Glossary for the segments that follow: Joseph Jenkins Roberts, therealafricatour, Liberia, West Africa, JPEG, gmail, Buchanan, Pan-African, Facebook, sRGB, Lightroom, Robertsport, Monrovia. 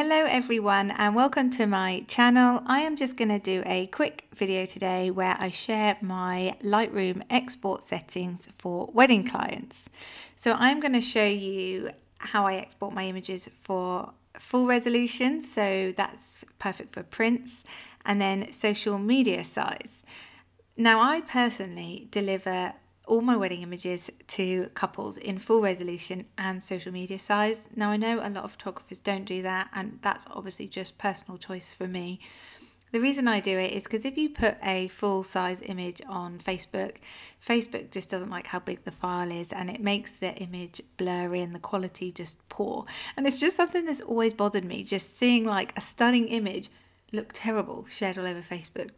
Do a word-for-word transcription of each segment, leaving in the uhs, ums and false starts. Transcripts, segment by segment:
Hello everyone and welcome to my channel. I am just going to do a quick video today where I share my Lightroom export settings for wedding clients. So I'm going to show you how I export my images for full resolution, so that's perfect for prints, and then social media size. Now I personally deliver all my wedding images to couples in full resolution and social media size. Now I know a lot of photographers don't do that, and that's obviously just personal choice for me. The reason I do it is because if you put a full size image on Facebook, Facebook just doesn't like how big the file is and it makes the image blurry and the quality just poor. And it's just something that's always bothered me, just seeing like a stunning image look terrible shared all over Facebook.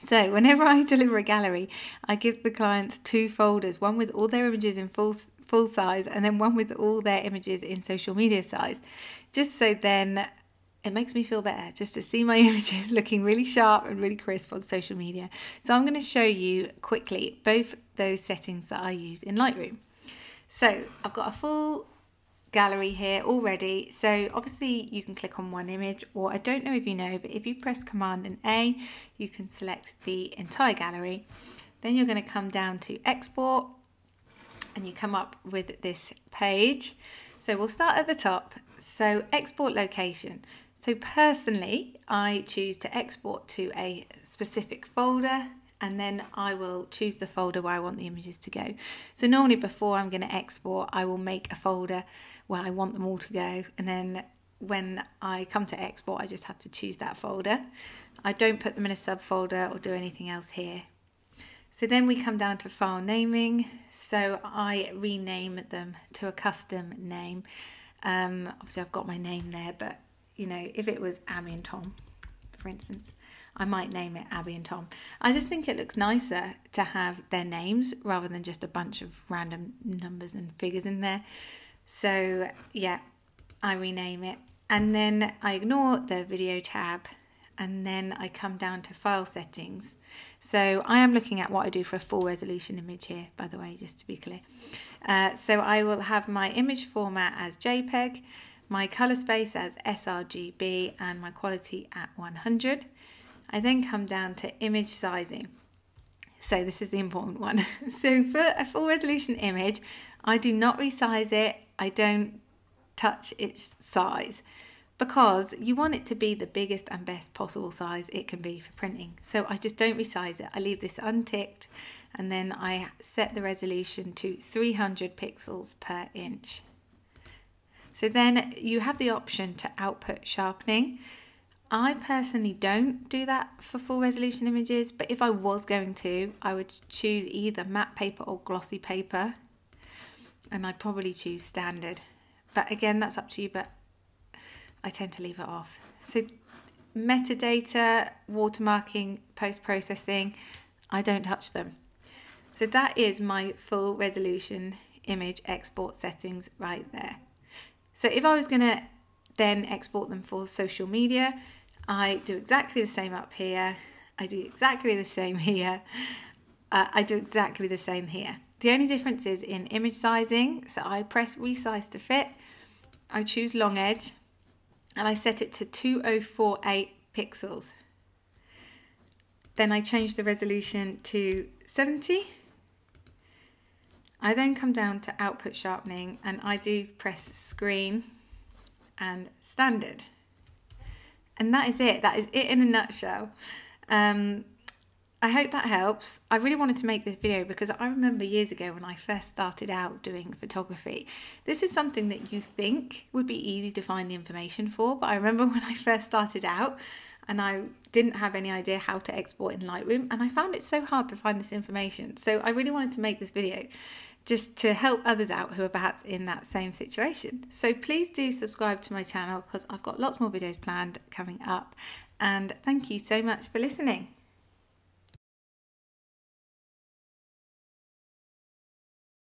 So whenever I deliver a gallery, I give the clients two folders, one with all their images in full, full size and then one with all their images in social media size. Just so then it makes me feel better just to see my images looking really sharp and really crisp on social media. So I'm going to show you quickly both those settings that I use in Lightroom. So I've got a full gallery here already, so obviously you can click on one image, or I don't know if you know, but if you press Command and A you can select the entire gallery. Then you're going to come down to export and you come up with this page. So we'll start at the top, so export location. So personally I choose to export to a specific folder, and then I will choose the folder where I want the images to go. So normally before I'm going to export, I will make a folder where I want them all to go, and then when I come to export I just have to choose that folder. I don't put them in a subfolder or do anything else here. So then we come down to file naming, so I rename them to a custom name. Um, obviously I've got my name there, but you know, if it was Abby and Tom, for instance, I might name it Abby and Tom. I just think it looks nicer to have their names rather than just a bunch of random numbers and figures in there. So yeah, I rename it, and then I ignore the video tab, and then I come down to file settings. So I am looking at what I do for a full resolution image here, by the way, just to be clear. Uh, so I will have my image format as JPEG, my color space as s R G B, and my quality at one hundred. I then come down to image sizing. So this is the important one. So for a full resolution image, I do not resize it. I don't touch its size, because you want it to be the biggest and best possible size it can be for printing. So I just don't resize it. I leave this unticked, and then I set the resolution to three hundred pixels per inch. So then you have the option to output sharpening. I personally don't do that for full resolution images, but if I was going to, I would choose either matte paper or glossy paper, and I'd probably choose standard. But again, that's up to you, but I tend to leave it off. So metadata, watermarking, post-processing, I don't touch them. So that is my full resolution image export settings right there. So if I was going to then export them for social media, I do exactly the same up here, I do exactly the same here, uh, I do exactly the same here. The only difference is in image sizing, so I press resize to fit, I choose long edge, and I set it to two thousand forty-eight pixels. Then I change the resolution to seventy. I then come down to output sharpening, and I do press screen and standard, and that is it. That is it in a nutshell. um, I hope that helps. I really wanted to make this video because I remember years ago when I first started out doing photography, this is something that you think would be easy to find the information for, but I remember when I first started out and I didn't have any idea how to export in Lightroom, and I found it so hard to find this information. So I really wanted to make this video just to help others out who are perhaps in that same situation. So please do subscribe to my channel because I've got lots more videos planned coming up, and thank you so much for listening.